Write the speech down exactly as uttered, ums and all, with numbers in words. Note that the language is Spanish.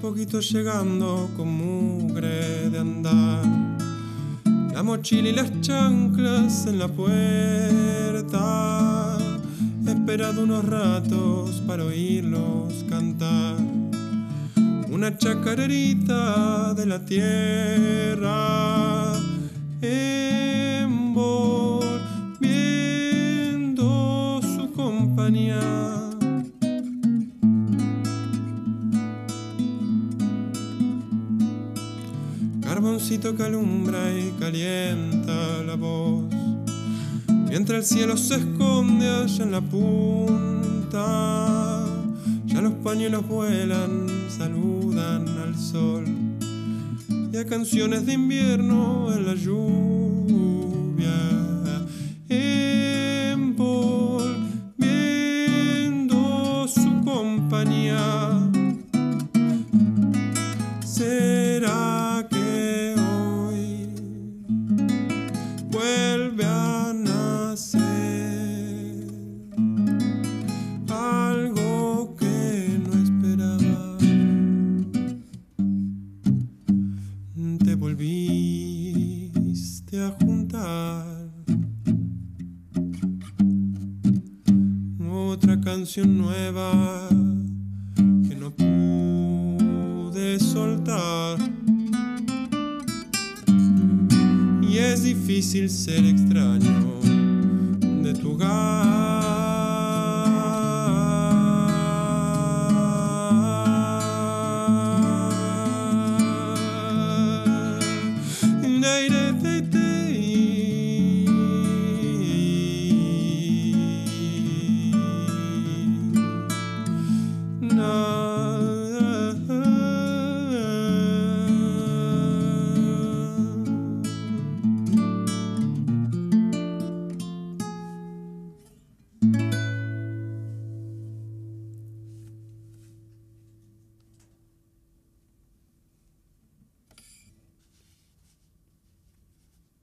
poquito llegando con mugre de andar. La mochila y las chanclas en la puerta. He esperado unos ratos para oírlos cantar. Una chacarerita de la tierra. Envolviendo su compañía. Carboncito que alumbra y calienta la voz, mientras el cielo se esconde allá en la punta. Ya los pañuelos vuelan, saludan al sol, y a canciones de invierno en la lluvia. Envolviendo su compañía. ¿Será que hoy vuelve a nacer algo que no esperaba? Te volviste a juntar. Otra canción nueva que no pude soltar. Y es difícil ser extraño de tu hogar.